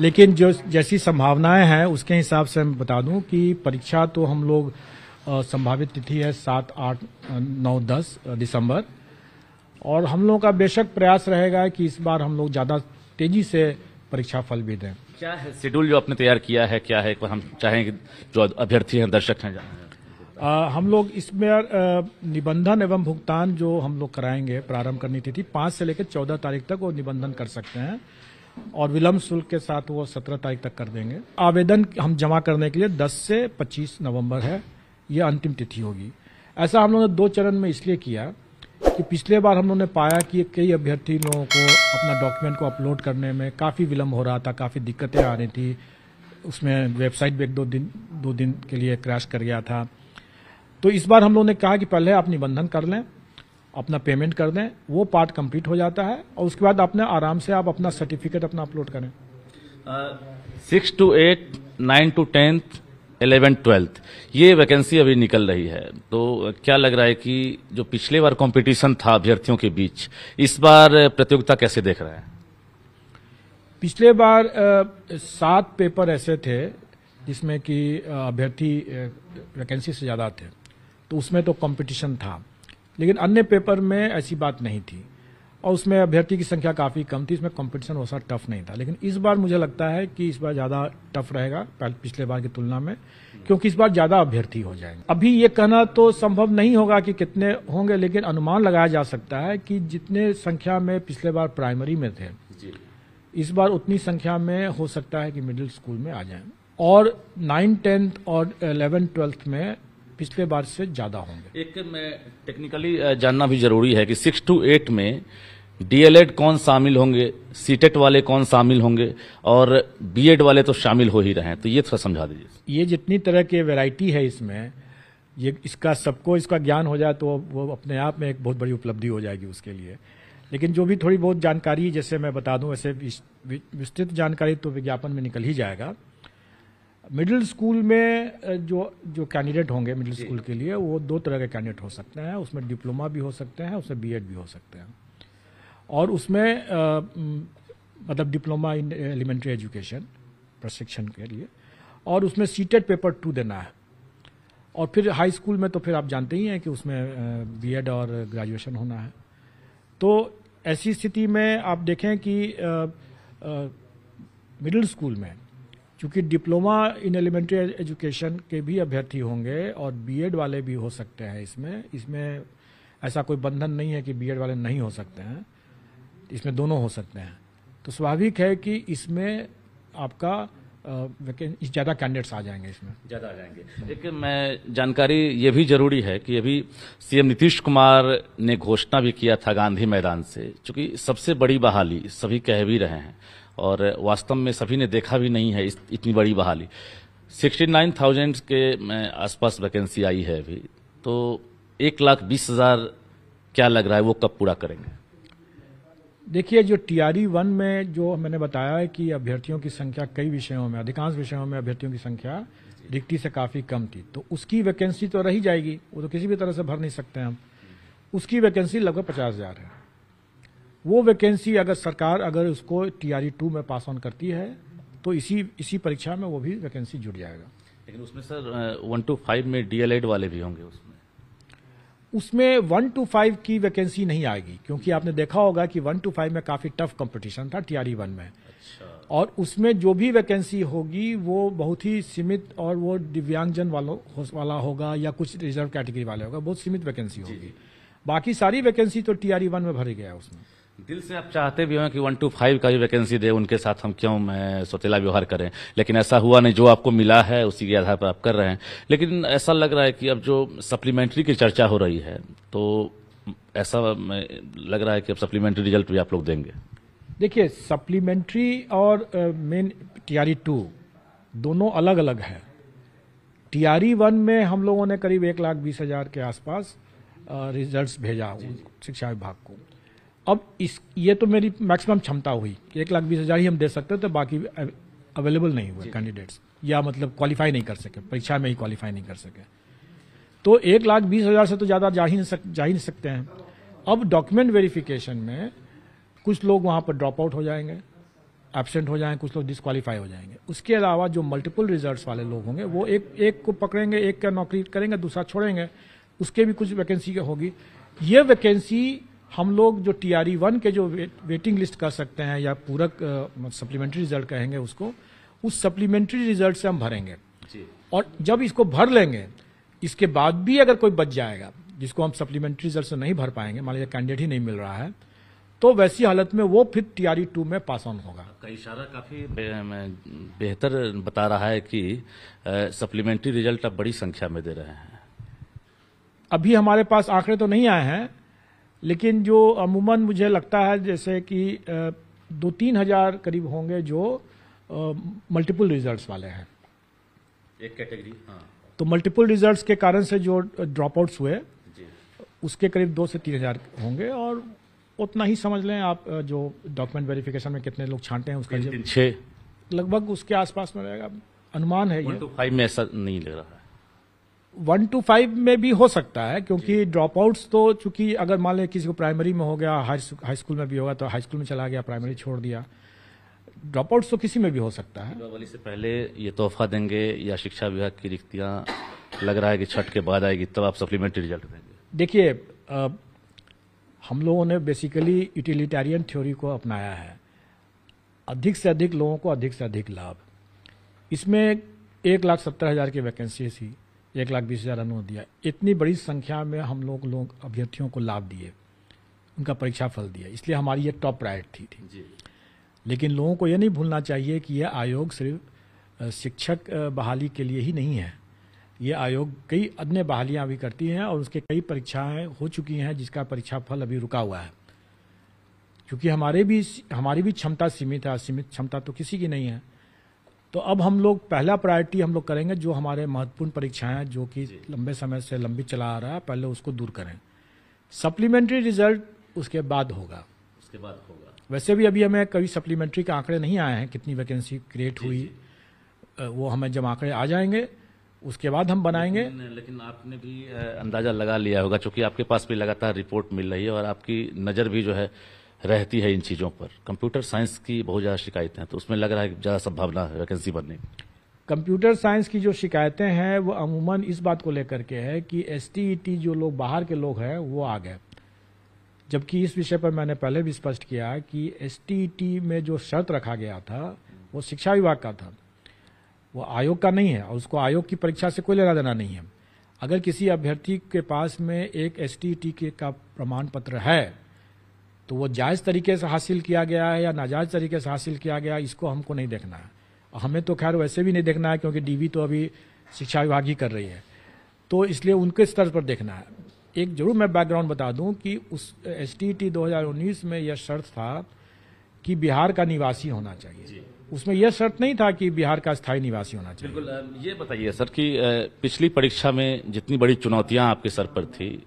लेकिन जो जैसी संभावनाएं हैं उसके हिसाब से मैं बता दूं कि परीक्षा तो हम लोग संभावित तिथि है 7, 8, 9, 10 दिसंबर और हम लोगों का बेशक प्रयास रहेगा कि इस बार हम लोग ज्यादा तेजी से परीक्षा फल भी दें। क्या है शेड्यूल जो आपने तैयार किया है, क्या है, एक बार हम चाहेंगे जो अभ्यर्थी हैं, दर्शक हैं। हम लोग इसमें निबंधन एवं भुगतान जो हम लोग कराएंगे प्रारंभ करनी तिथि 5 से लेकर 14 तारीख तक वो निबंधन कर सकते हैं और विलंब शुल्क के साथ वो 17 तारीख तक कर देंगे। आवेदन हम जमा करने के लिए 10 से 25 नवंबर है, ये अंतिम तिथि होगी। ऐसा हम लोगों ने 2 चरण में इसलिए किया कि पिछले बार हम लोगों ने पाया कि कई अभ्यर्थी लोगों को अपना डॉक्यूमेंट को अपलोड करने में काफ़ी विलंब हो रहा था, काफ़ी दिक्कतें आ रही थी, उसमें वेबसाइट भी 1-2 दिन के लिए क्रैश कर गया था। तो इस बार हम लोगों ने कहा कि पहले आप निबंधन कर लें, अपना पेमेंट कर दें, वो पार्ट कंप्लीट हो जाता है और उसके बाद आपने आराम से आप अपना सर्टिफिकेट अपना अपलोड करें। 6 to 8, 9 to 10, 11, 12 ये वैकेंसी अभी निकल रही है, तो क्या लग रहा है कि जो पिछले बार कंपटीशन था अभ्यर्थियों के बीच, इस बार प्रतियोगिता कैसे देख रहे हैं? पिछले बार 7 पेपर ऐसे थे जिसमें कि अभ्यर्थी वैकेंसी से ज़्यादा थे, तो उसमें तो कंपटीशन था, लेकिन अन्य पेपर में ऐसी बात नहीं थी और उसमें अभ्यर्थी की संख्या काफ़ी कम थी, इसमें कंपटीशन वैसा टफ नहीं था। लेकिन इस बार मुझे लगता है कि इस बार ज़्यादा टफ रहेगा पिछले बार की तुलना में, क्योंकि इस बार ज़्यादा अभ्यर्थी हो जाएंगे। अभी ये कहना तो संभव नहीं होगा कि कितने होंगे, लेकिन अनुमान लगाया जा सकता है कि जितने संख्या में पिछले बार प्राइमरी में थे, इस बार उतनी संख्या में हो सकता है कि मिडिल स्कूल में आ जाएं और 9, 10 और 11, 12 में पिछले बार से ज्यादा होंगे। एक मैं टेक्निकली जानना भी जरूरी है कि 6 to 8 में डीएलएड कौन शामिल होंगे, सीटेट वाले कौन शामिल होंगे और बीएड वाले तो शामिल हो ही रहे हैं, तो ये थोड़ा समझा दीजिए। ये जितनी तरह की वैरायटी है इसमें, ये इसका सबको इसका ज्ञान हो जाए तो वो अपने आप में एक बहुत बड़ी उपलब्धि हो जाएगी उसके लिए। लेकिन जो भी थोड़ी बहुत जानकारी, जैसे मैं बता दूँ ऐसे विस्तृत जानकारी तो विज्ञापन में निकल ही जाएगा। मिडिल स्कूल में जो कैंडिडेट होंगे मिडिल स्कूल के लिए, वो 2 तरह के कैंडिडेट हो सकते हैं, उसमें डिप्लोमा भी हो सकते हैं, उसमें बीएड भी हो सकते हैं और उसमें मतलब डिप्लोमा इन एलिमेंट्री एजुकेशन प्रशिक्षण के लिए, और उसमें सीटेड पेपर 2 देना है और फिर हाई स्कूल में तो फिर आप जानते ही हैं कि उसमें बीएड और ग्रेजुएशन होना है। तो ऐसी स्थिति में आप देखें कि मिडिल स्कूल में क्योंकि डिप्लोमा इन एलिमेंट्री एजुकेशन के भी अभ्यर्थी होंगे और बीएड वाले भी हो सकते हैं इसमें ऐसा कोई बंधन नहीं है कि बीएड वाले नहीं हो सकते हैं, इसमें दोनों हो सकते हैं। तो स्वाभाविक है कि इसमें आपका ज़्यादा कैंडिडेट्स आ जाएंगे, इसमें ज़्यादा आ जाएंगे। लेकिन मैं जानकारी ये भी जरूरी है कि अभी सीएम नीतीश कुमार ने घोषणा भी किया था गांधी मैदान से, चूँकि सबसे बड़ी बहाली सभी कह भी रहे हैं और वास्तव में सभी ने देखा भी नहीं है इतनी बड़ी बहाली। 69,000 के आसपास वैकेंसी आई है अभी, तो 1,20,000 क्या लग रहा है वो कब पूरा करेंगे? देखिए, जो TRE-1 में जो मैंने बताया है कि अभ्यर्थियों की संख्या कई विषयों में, अधिकांश विषयों में अभ्यर्थियों की संख्या रिक्ति से काफ़ी कम थी, तो उसकी वैकेंसी तो रही जाएगी, वो तो किसी भी तरह से भर नहीं सकते हम। उसकी वैकेंसी लगभग 50,000 है। वो वैकेंसी अगर सरकार उसको TRE-2 में पास ऑन करती है तो इसी परीक्षा में वो भी वैकेंसी जुड़ जाएगा। लेकिन उसमें सर 1 to 5 में डीएलएड वाले भी होंगे, उसमें 1 to 5 की वैकेंसी नहीं आएगी, क्योंकि आपने देखा होगा कि 1 to 5 में काफ़ी टफ कंपटीशन था TRE-1 में। अच्छा। और उसमें जो भी वैकेंसी होगी वो बहुत ही सीमित, और वो दिव्यांगजन वाला होगा या कुछ रिजर्व कैटेगरी वाले होगा, बहुत सीमित वैकेंसी होगी। बाकी सारी वैकेंसी तो TRE-1 में भरी गया। उसमें दिल से आप चाहते भी हो कि 1 to 5 का ही वैकेंसी दे, उनके साथ हम क्यों सौतेला व्यवहार करें, लेकिन ऐसा हुआ नहीं। जो आपको मिला है उसी के आधार पर आप कर रहे हैं। लेकिन ऐसा लग रहा है कि अब जो सप्लीमेंट्री की चर्चा हो रही है, तो ऐसा लग रहा है कि अब सप्लीमेंट्री रिजल्ट भी आप लोग देंगे। देखिए, सप्लीमेंट्री और मेन TRE-2 दोनों अलग अलग है। TRE-1 में हम लोगों ने करीब 1,20,000 के आसपास रिजल्ट्स भेजा शिक्षा विभाग को। अब ये तो मेरी मैक्सिमम क्षमता हुई, 1,20,000 ही हम दे सकते थे, बाकी अवेलेबल नहीं हुए कैंडिडेट्स, या मतलब क्वालिफाई नहीं कर सके, परीक्षा में ही क्वालिफाई नहीं कर सके। तो 1,20,000 से तो ज़्यादा जा ही नहीं सकते हैं। अब डॉक्यूमेंट वेरिफिकेशन में कुछ लोग वहाँ पर ड्रॉप आउट हो जाएंगे, एब्सेंट हो जाएं, कुछ लोग डिस्क्वालीफाई हो जाएंगे। उसके अलावा जो मल्टीपल रिजल्ट्स वाले लोग होंगे वो एक को पकड़ेंगे, एक का नौकरी करेंगे, दूसरा छोड़ेंगे, उसके भी कुछ वैकेंसी होगी। ये वैकेंसी हम लोग जो TRE-1 के जो वेटिंग लिस्ट कर सकते हैं या पूरक सप्लीमेंट्री रिजल्ट कहेंगे उसको, उस सप्लीमेंट्री रिजल्ट से हम भरेंगे जी। और जब इसको भर लेंगे, इसके बाद भी अगर कोई बच जाएगा जिसको हम सप्लीमेंट्री रिजल्ट से नहीं भर पाएंगे, मान लीजिए कैंडिडेट ही नहीं मिल रहा है, तो वैसी हालत में वो फिर TRE-2 में पास ऑन होगा। का इशारा काफ़ी बेहतर बता रहा है कि सप्लीमेंट्री रिजल्ट अब बड़ी संख्या में दे रहे हैं। अभी हमारे पास आंकड़े तो नहीं आए हैं, लेकिन जो अमूमन मुझे लगता है जैसे कि 2-3 हज़ार करीब होंगे जो मल्टीपल रिजल्ट्स वाले हैं, एक कैटेगरी। हाँ। तो मल्टीपल रिजल्ट्स के कारण से जो ड्रॉप आउट्स हुए जी। उसके करीब 2 से 3 हज़ार होंगे, और उतना ही समझ लें आप जो डॉक्यूमेंट वेरिफिकेशन में कितने लोग छांटे हैं उसका 3-6 लगभग उसके आसपास में रहेगा, अनुमान है। 1-5 में ऐसा नहीं लग रहा है, 1-5 में भी हो सकता है, क्योंकि ड्रॉप आउट्स तो चूंकि अगर मान लें किसी को प्राइमरी में हो गया, हाई स्कूल में भी होगा, तो हाई स्कूल में चला गया, प्राइमरी छोड़ दिया, ड्रॉप आउट्स तो किसी में भी हो सकता है। दीपावली से पहले ये तोहफा देंगे या शिक्षा विभाग की रिक्तियाँ लग रहा है कि छठ के बाद आएगी, तब आप सप्लीमेंट्री रिजल्ट देंगे। देखिए, हम लोगों ने बेसिकली यूटिलिटेरियन थ्योरी को अपनाया है, अधिक से अधिक लोगों को अधिक से अधिक लाभ। इसमें 1,70,000 की वैकेंसी थी, 1,20,000 अनुरोध दिया, इतनी बड़ी संख्या में हम लोग अभ्यर्थियों को लाभ दिए, उनका परीक्षा फल दिया, इसलिए हमारी ये टॉप प्रायोरिटी थी। लेकिन लोगों को ये नहीं भूलना चाहिए कि यह आयोग सिर्फ शिक्षक बहाली के लिए ही नहीं है, ये आयोग कई अन्य बहालियाँ भी करती हैं और उसके कई परीक्षाएँ हो चुकी हैं जिसका परीक्षा फल अभी रुका हुआ है, क्योंकि हमारी भी क्षमता सीमित है, सीमित क्षमता तो किसी की नहीं है। तो अब हम लोग पहला प्रायोरिटी हम लोग करेंगे जो हमारे महत्वपूर्ण परीक्षाएं हैं जो कि लंबे समय से लंबी चला आ रहा है, पहले उसको दूर करें, सप्लीमेंट्री रिजल्ट उसके बाद होगा। वैसे भी अभी हमें कभी सप्लीमेंट्री के आंकड़े नहीं आए हैं, कितनी वैकेंसी क्रिएट हुई जी। वो हमें जब आंकड़े आ जाएंगे उसके बाद हम बनाएंगे। लेकिन आपने भी अंदाजा लगा लिया होगा, चूंकि आपके पास भी लगातार रिपोर्ट मिल रही है और आपकी नज़र भी जो है रहती है इन चीज़ों पर। कंप्यूटर साइंस की बहुत ज़्यादा शिकायतें हैं, तो उसमें लग रहा है कि ज़्यादा संभावना है वैकेंसी बनने। कंप्यूटर साइंस की जो शिकायतें हैं वो अमूमन इस बात को लेकर के है कि STET जो लोग बाहर के लोग हैं वो आ गए, जबकि इस विषय पर मैंने पहले भी स्पष्ट किया कि STET में जो शर्त रखा गया था वो शिक्षा विभाग का था, वो आयोग का नहीं है, और उसको आयोग की परीक्षा से कोई लेना देना नहीं है। अगर किसी अभ्यर्थी के पास में एक STET का प्रमाण पत्र है तो वो जायज़ तरीके से हासिल किया गया है या नाजायज़ तरीके से हासिल किया गया है, इसको हमको नहीं देखना है, और हमें तो खैर वैसे भी नहीं देखना है क्योंकि DV तो अभी शिक्षा विभाग ही कर रही है, तो इसलिए उनके स्तर पर देखना है। एक जरूर मैं बैकग्राउंड बता दूं कि उस STET 2019 में यह शर्त था कि बिहार का निवासी होना चाहिए, उसमें यह शर्त नहीं था कि बिहार का स्थायी निवासी होना चाहिए। बिल्कुल। ये बताइए सर कि पिछली परीक्षा में जितनी बड़ी चुनौतियाँ आपके सर पर थी,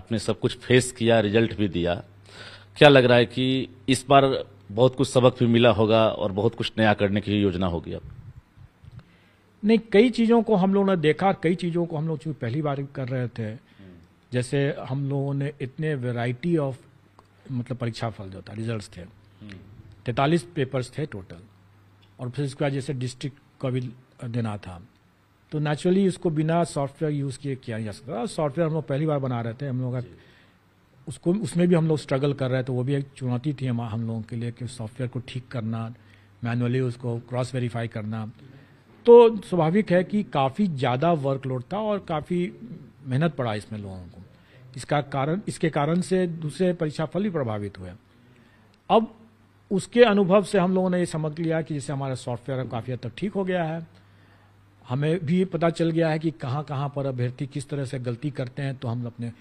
आपने सब कुछ फेस किया, रिजल्ट भी दिया, क्या लग रहा है कि इस बार बहुत कुछ सबक भी मिला होगा और बहुत कुछ नया करने की योजना होगी अब? नहीं, कई चीज़ों को हम लोगों ने देखा, कई चीज़ों को हम लोग चूंकि पहली बार कर रहे थे, जैसे हम लोगों ने इतने वैरायटी ऑफ परीक्षा फल जो था रिजल्ट्स थे, 43 पेपर्स थे टोटल, और फिर इसके बाद जैसे डिस्ट्रिक्ट का भी देना था, तो नेचुरली उसको बिना सॉफ्टवेयर यूज़ किए किया नहीं जा सकता। सॉफ्टवेयर हम लोग पहली बार बना रहे थे, हम लोग उसको उसमें भी हम लोग स्ट्रगल कर रहे हैं, तो वो भी एक चुनौती थी हम लोगों के लिए कि सॉफ्टवेयर को ठीक करना, मैनुअली उसको क्रॉस वेरीफाई करना। तो स्वाभाविक है कि काफ़ी ज़्यादा वर्कलोड था और काफ़ी मेहनत पड़ा इसमें लोगों को, इसके कारण से दूसरे परीक्षा फल भी प्रभावित हुए। अब उसके अनुभव से हम लोगों ने ये समझ लिया कि जैसे हमारा सॉफ्टवेयर काफ़ी हद तक ठीक हो गया है, हमें भी पता चल गया है कि कहाँ कहाँ पर अभ्यर्थी किस तरह से गलती करते हैं, तो हम अपने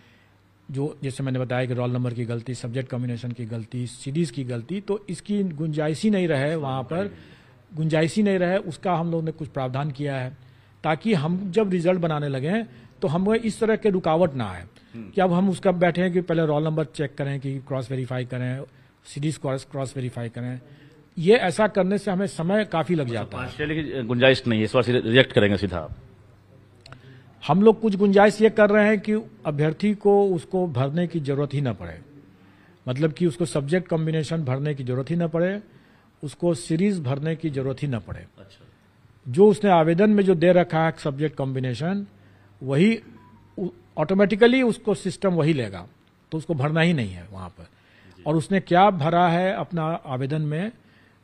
जो जैसे मैंने बताया कि रोल नंबर की गलती, सब्जेक्ट कॉम्बिनेशन की गलती, सीरीज़ की गलती, तो इसकी गुंजाइश ही नहीं रहे, वहाँ पर गुंजाइश ही नहीं रहे, उसका हम लोगों ने कुछ प्रावधान किया है ताकि हम जब रिजल्ट बनाने लगें तो हमें इस तरह के रुकावट ना आए कि अब हम उसका बैठे कि पहले रोल नंबर चेक करें कि क्रॉस वेरीफाई करें, सीरीज क्रॉस वेरीफाई करें। ये ऐसा करने से हमें समय काफ़ी लग जाता है, गुंजाइश नहीं है, इस बार रिजेक्ट करेंगे सीधा। हम लोग कुछ गुंजाइश ये कर रहे हैं कि अभ्यर्थी को उसको भरने की जरूरत ही ना पड़े, मतलब कि उसको सब्जेक्ट कॉम्बिनेशन भरने की जरूरत ही ना पड़े, उसको सीरीज भरने की जरूरत ही ना पड़े। अच्छा। जो उसने आवेदन में जो दे रखा है सब्जेक्ट कॉम्बिनेशन, वही ऑटोमेटिकली उसको सिस्टम वही लेगा, तो उसको भरना ही नहीं है वहाँ पर। और उसने क्या भरा है अपना आवेदन में,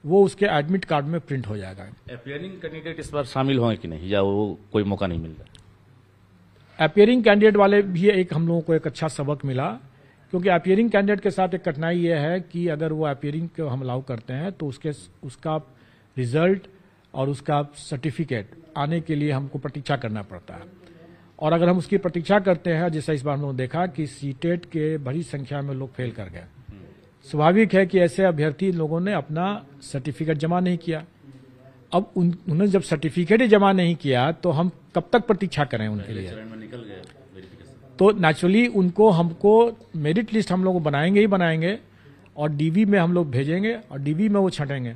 वो उसके एडमिट कार्ड में प्रिंट हो जाएगा। अपीयरिंग कैंडिडेट इस बार शामिल होंगे कि नहीं, या वो कोई मौका नहीं मिल रहा? अपीयरिंग कैंडिडेट वाले भी एक हम लोगों को एक अच्छा सबक मिला, क्योंकि अपीयरिंग कैंडिडेट के साथ एक कठिनाई ये है कि अगर वो अपीयरिंग को हम अलाउ करते हैं तो उसका रिजल्ट और उसका सर्टिफिकेट आने के लिए हमको प्रतीक्षा करना पड़ता है। और अगर हम उसकी प्रतीक्षा करते हैं, जैसा इस बार हम लोगों ने देखा कि सीटेट के बड़ी संख्या में लोग फेल कर गए, स्वाभाविक है कि ऐसे अभ्यर्थी लोगों ने अपना सर्टिफिकेट जमा नहीं किया। अब उन्होंने जब सर्टिफिकेट ही जमा नहीं किया तो हम कब तक प्रतीक्षा करें उनके लिए? तो नेचुरली उनको हमको मेरिट लिस्ट हम लोग बनाएंगे ही बनाएंगे और डीवी में हम लोग भेजेंगे और डीवी में वो छंटेंगे।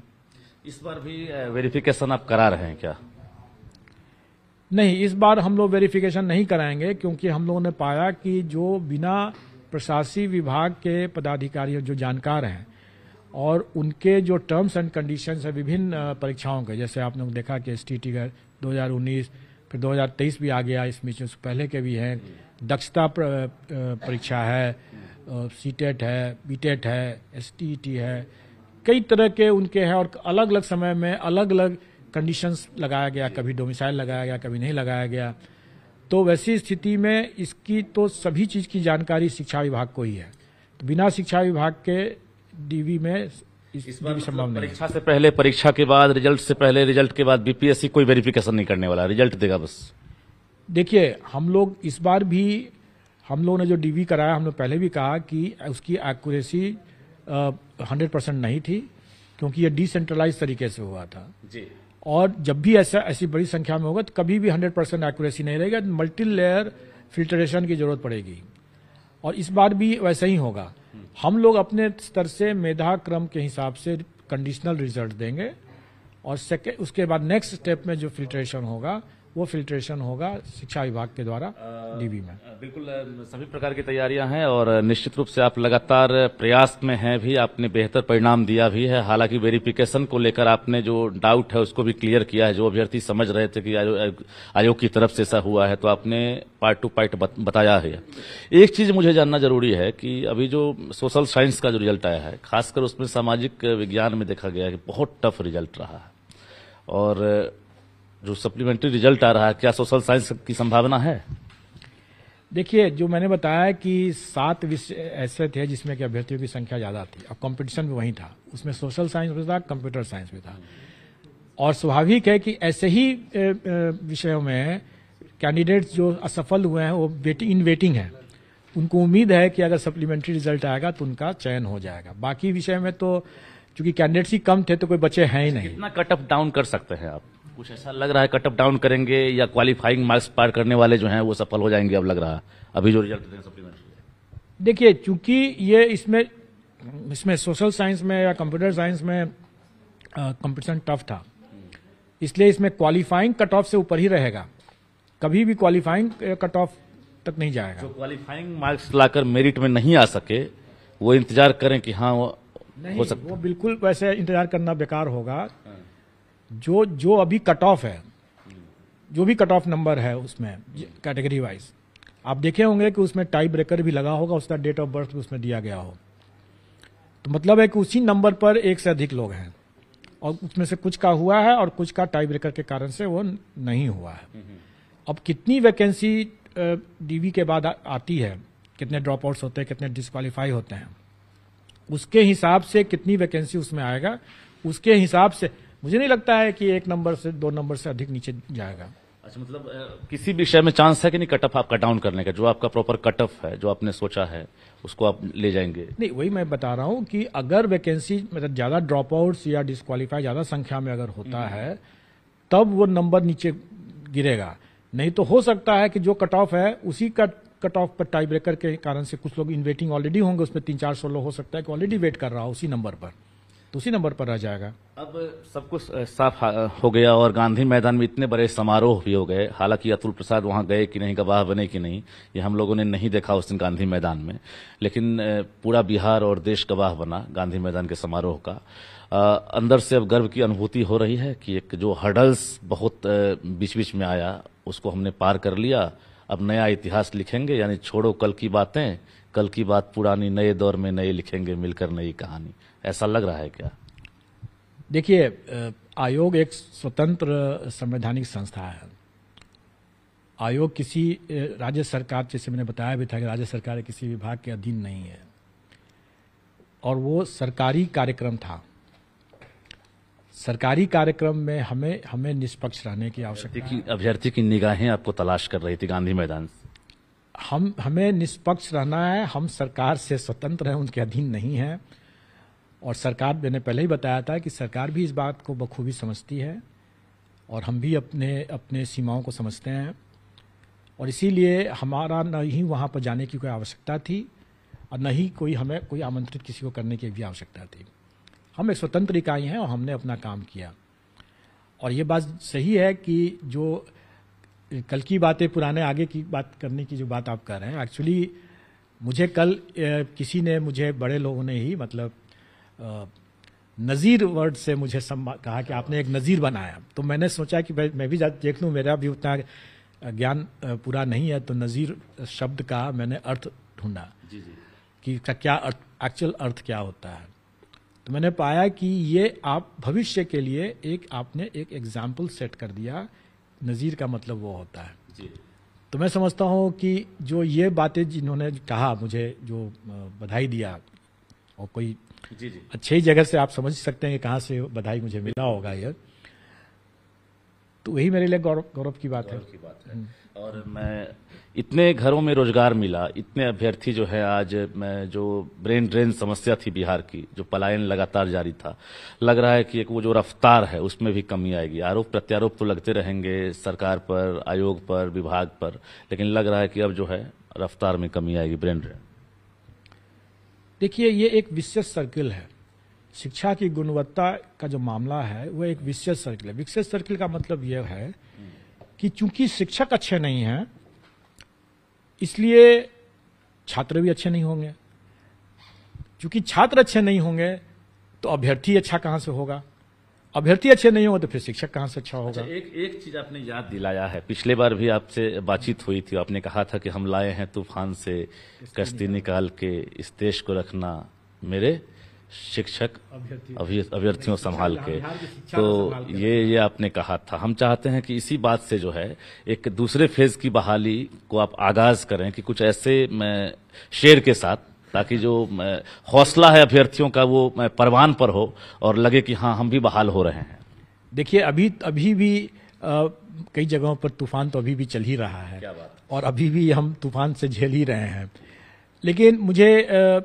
इस बार भी वेरिफिकेशन आप करा रहे हैं क्या? नहीं, इस बार हम लोग वेरिफिकेशन नहीं कराएंगे, क्योंकि हम लोगों ने पाया कि जो बिना प्रशासनिक विभाग के पदाधिकारी जो जानकार हैं और उनके जो टर्म्स एंड कंडीशंस है विभिन्न परीक्षाओं के, जैसे आपने देखा कि STT 2019 फिर 2023 भी आ गया, इसमें पहले के भी हैं, दक्षता परीक्षा है, सीटेट है, बीटेट है, STT है, कई तरह के उनके हैं और अलग अलग समय में अलग अलग कंडीशंस लगाया गया, कभी डोमिसाइल लगाया गया, कभी नहीं लगाया गया। तो वैसी स्थिति में इसकी तो सभी चीज़ की जानकारी शिक्षा विभाग को ही है, तो बिना शिक्षा विभाग के डीवी में इस बार संभव नहीं। परीक्षा से पहले, परीक्षा के बाद, रिजल्ट से पहले, रिजल्ट के बाद बीपीएससी कोई वेरिफिकेशन नहीं करने वाला, रिजल्ट देगा बस। देखिए, हम लोग इस बार भी हम लोगों ने जो डीवी कराया, हमने पहले भी कहा कि उसकी एक्यूरेसी 100% नहीं थी, क्योंकि ये डिसेंट्रलाइज तरीके से हुआ था जी। और जब भी ऐसी बड़ी संख्या में होगा तो कभी भी 100% एक्यूरेसी नहीं रहेगा, मल्टी लेयर फिल्ट्रेशन की जरूरत पड़ेगी और इस बार भी वैसा ही होगा। हम लोग अपने स्तर से मेधा क्रम के हिसाब से कंडीशनल रिजल्ट देंगे और उसके बाद नेक्स्ट स्टेप में जो फिल्ट्रेशन होगा वो फिल्ट्रेशन होगा शिक्षा विभाग के द्वारा डीबी में। बिल्कुल सभी प्रकार की तैयारियां हैं और निश्चित रूप से आप लगातार प्रयास में हैं भी, आपने बेहतर परिणाम दिया भी है। हालांकि वेरिफिकेशन को लेकर आपने जो डाउट है उसको भी क्लियर किया है, जो अभ्यर्थी समझ रहे थे कि आयोग की तरफ से ऐसा हुआ है, तो आपने पार्ट टू पार्ट बताया है। एक चीज मुझे जानना जरूरी है कि अभी जो सोशल साइंस का जो रिजल्ट आया है, खासकर उसमें सामाजिक विज्ञान में देखा गया है कि बहुत टफ रिजल्ट रहा है, और जो सप्लीमेंट्री रिजल्ट आ रहा है, क्या सोशल साइंस की संभावना है? देखिए, जो मैंने बताया कि 7 विषय ऐसे थे जिसमें कि अभ्यर्थियों की संख्या ज़्यादा थी, अब कंपटीशन भी वहीं था, उसमें सोशल साइंस भी था, कंप्यूटर साइंस भी था, और स्वाभाविक है कि ऐसे ही विषयों में कैंडिडेट्स जो असफल हुए हैं वो इन वेटिंग हैं। उनको उम्मीद है कि अगर सप्लीमेंट्री रिजल्ट आएगा तो उनका चयन हो जाएगा। बाकी विषय में तो चूंकि कैंडिडेट्स ही कम थे तो कोई बचे हैं ही नहीं। कितना कट अप डाउन कर सकते हैं आप? कुछ ऐसा लग रहा है कट अप डाउन करेंगे या क्वालिफाइंग मार्क्स पार करने वाले जो हैं वो सफल हो जाएंगे, अब लग रहा है अभी जो रिजल्ट देंगे सप्लीमेंट्री। देखिए, चूंकि ये इसमें सोशल साइंस में या कंप्यूटर साइंस में कंपटीशन टफ था, इसलिए इसमें क्वालिफाइंग कट ऑफ से ऊपर ही रहेगा, कभी भी क्वालिफाइंग कट ऑफ तक नहीं जाएगा। जो क्वालिफाइंग मार्क्स लाकर मेरिट में नहीं आ सके वो इंतजार करें कि हाँ वो नहीं हो सकता? वो बिल्कुल वैसे इंतजार करना बेकार होगा। जो अभी कट ऑफ है, जो भी कट ऑफ नंबर है उसमें कैटेगरी वाइज आप देखे होंगे कि उसमें टाई ब्रेकर भी लगा होगा, उसका डेट ऑफ बर्थ भी उसमें दिया गया हो, तो मतलब है कि उसी नंबर पर 1 से अधिक लोग हैं और उसमें से कुछ का हुआ है और कुछ का टाई ब्रेकर के कारण से वो नहीं हुआ है। अब कितनी वैकेंसी डीवी के बाद आती है, कितने ड्रॉप आउट्स होते हैं, कितने डिस्क्वालीफाई होते हैं, उसके हिसाब से कितनी वैकेंसी उसमें आएगा, उसके हिसाब से मुझे नहीं लगता है कि 1 नंबर से 2 नंबर से अधिक नीचे जाएगा। अच्छा, मतलब किसी विषय में चांस है कि नहीं कट ऑफ आपका डाउन करने का? जो आपका प्रॉपर कट ऑफ है, जो आपने सोचा है, उसको आप ले जाएंगे? नहीं, वही मैं बता रहा हूँ कि अगर वैकेंसी मतलब ज्यादा ड्रॉप आउट्स या डिस्क्वालीफाई ज्यादा संख्या में अगर होता है तब वो नंबर नीचे गिरेगा, नहीं तो हो सकता है कि जो कट ऑफ है उसी कट ऑफ पर टाई ब्रेकर के कारण से कुछ लोग इन वेटिंग ऑलरेडी होंगे, उसमें 300-400 लोग हो सकता है कि ऑलरेडी वेट कर रहा हो उसी नंबर पर, तो उसी नंबर पर रह जाएगा। अब सब कुछ साफ हो गया और गांधी मैदान में इतने बड़े समारोह भी हो गए, हालांकि अतुल प्रसाद वहां गए कि नहीं, गवाह बने कि नहीं, ये हम लोगों ने नहीं देखा उस दिन गांधी मैदान में, लेकिन पूरा बिहार और देश गवाह बना गांधी मैदान के समारोह का। अंदर से अब गर्व की अनुभूति हो रही है कि एक जो हर्डल्स बहुत बीच बीच में आया उसको हमने पार कर लिया। अब नया इतिहास लिखेंगे, यानी छोड़ो कल की बातें, कल की बात पुरानी, नए दौर में नए लिखेंगे मिलकर नई कहानी। ऐसा लग रहा है क्या? देखिए, आयोग एक स्वतंत्र संवैधानिक संस्था है। आयोग किसी राज्य सरकार, जैसे मैंने बताया भी था कि राज्य सरकार किसी विभाग के अधीन नहीं है, और वो सरकारी कार्यक्रम था। सरकारी कार्यक्रम में हमें हमें निष्पक्ष रहने की आवश्यकता है। अभ्यर्थी की निगाहें आपको तलाश कर रही थी गांधी मैदान। हमें निष्पक्ष रहना है। हम सरकार से स्वतंत्र हैं, उनके अधीन नहीं हैं। और सरकार, मैंने पहले ही बताया था कि सरकार भी इस बात को बखूबी समझती है और हम भी अपने सीमाओं को समझते हैं, और इसीलिए हमारा न ही वहाँ पर जाने की कोई आवश्यकता थी और न ही कोई हमें कोई आमंत्रित किसी को करने की भी आवश्यकता थी। हम एक स्वतंत्र इकाई हैं और हमने अपना काम किया। और ये बात सही है कि जो कल की बातें पुराने आगे की बात करने की जो बात आप कर रहे हैं, एक्चुअली मुझे कल किसी ने, मुझे बड़े लोगों ने ही, मतलब नज़ीर वर्ड से मुझे कहा कि आपने एक नज़ीर बनाया। तो मैंने सोचा कि मैं भी देख लूँ, मेरा भी उतना ज्ञान पूरा नहीं है, तो नज़ीर शब्द का मैंने अर्थ ढूंढा कि इसका क्या अर्थ, एक्चुअल अर्थ क्या होता है। तो मैंने पाया कि ये आप भविष्य के लिए एक, आपने एक एग्जाम्पल सेट कर दिया। नज़ीर का मतलब वो होता है जी। तो मैं समझता हूँ कि जो ये बातें जिन्होंने कहा, मुझे जो बधाई दिया, और कोई जी जी अच्छी जगह से आप समझ सकते हैं कि कहाँ से बधाई मुझे मिला होगा ये, तो वही मेरे लिए गौरव की बात है। और मैं, इतने घरों में रोजगार मिला, इतने अभ्यर्थी जो है आज, मैं जो ब्रेन ड्रेन समस्या थी बिहार की, जो पलायन लगातार जारी था, लग रहा है कि एक वो जो रफ्तार है उसमें भी कमी आएगी। आरोप प्रत्यारोप तो लगते रहेंगे सरकार पर, आयोग पर, विभाग पर, लेकिन लग रहा है कि अब जो है रफ्तार में कमी आएगी, ब्रेन ड्रेन। देखिए, ये एक विशेष सर्किल है। शिक्षा की गुणवत्ता का जो मामला है वो एक विशेष सर्किल है। विशेष सर्किल का मतलब यह है कि चूंकि शिक्षक अच्छे नहीं हैं इसलिए छात्र भी अच्छे नहीं होंगे। चूंकि छात्र अच्छे नहीं होंगे तो अभ्यर्थी अच्छा कहाँ से होगा? अभ्यर्थी अच्छे नहीं होंगे तो फिर शिक्षक कहाँ से अच्छा होगा? एक चीज आपने याद दिलाया है। पिछले बार भी आपसे बातचीत हुई थी, आपने कहा था कि हम लाए हैं तूफान से कश्ती निकाल के, इस देश को रखना मेरे शिक्षक अभ्यर्थियों संभाल के। तो ये आपने कहा था। हम चाहते हैं कि इसी बात से जो है एक दूसरे फेज की बहाली को आप आगाज करें, कि कुछ ऐसे शेर के साथ, ताकि जो हौसला है अभ्यर्थियों का वो परवान पर हो और लगे कि हाँ, हम भी बहाल हो रहे हैं। देखिए, अभी भी कई जगहों पर तूफान तो अभी भी चल ही रहा है, और अभी भी हम तूफान से झेल ही रहे हैं। लेकिन मुझे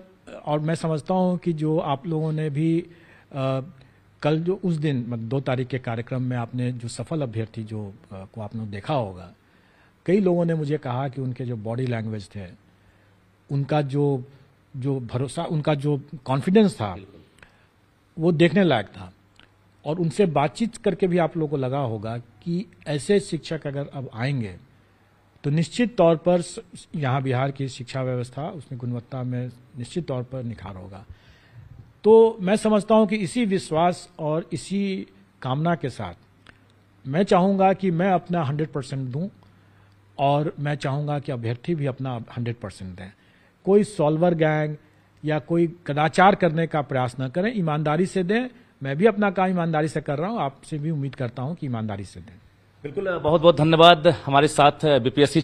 और मैं समझता हूं कि जो आप लोगों ने भी कल जो उस दिन, मतलब 2 तारीख के कार्यक्रम में आपने जो सफल अभ्यर्थी जो को आपने देखा होगा, कई लोगों ने मुझे कहा कि उनके जो बॉडी लैंग्वेज थे, उनका जो भरोसा, उनका जो कॉन्फिडेंस था वो देखने लायक था। और उनसे बातचीत करके भी आप लोगों को लगा होगा कि ऐसे शिक्षक अगर अब आएंगे तो निश्चित तौर पर यहाँ बिहार की शिक्षा व्यवस्था, उसमें गुणवत्ता में निश्चित तौर पर निखार होगा। तो मैं समझता हूँ कि इसी विश्वास और इसी कामना के साथ मैं चाहूँगा कि मैं अपना 100% दूँ, और मैं चाहूँगा कि अभ्यर्थी भी अपना 100% दें। कोई सॉल्वर गैंग या कोई कदाचार करने का प्रयास न करें, ईमानदारी से दें। मैं भी अपना काम ईमानदारी से कर रहा हूँ, आपसे भी उम्मीद करता हूँ कि ईमानदारी से दें। बिल्कुल, बहुत बहुत धन्यवाद। हमारे साथ बीपीएससी